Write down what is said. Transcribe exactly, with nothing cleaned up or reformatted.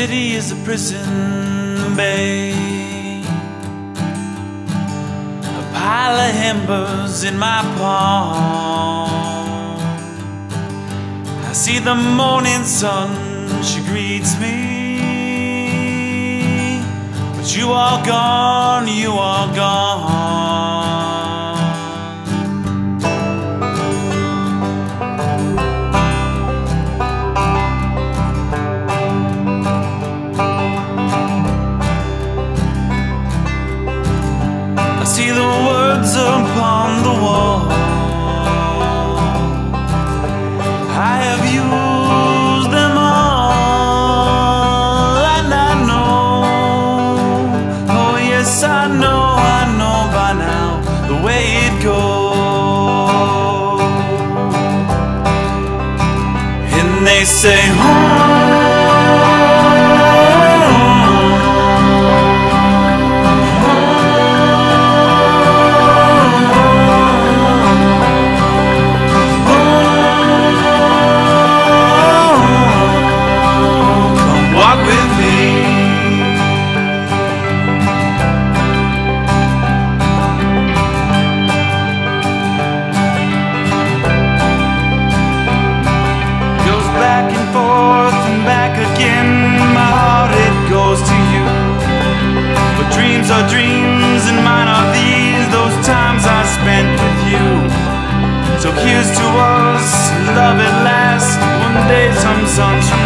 city is a prison bay. A pile of embers in my palm. I see the morning sun, she greets me, but you are gone, you are gone. I see the words upon the wall. I have used them all, and I know, oh yes, I know, I know by now the way it goes. And they say, oh, are dreams and mine are these, those times I spent with you. So here's to us, love at last, one day some sunshine.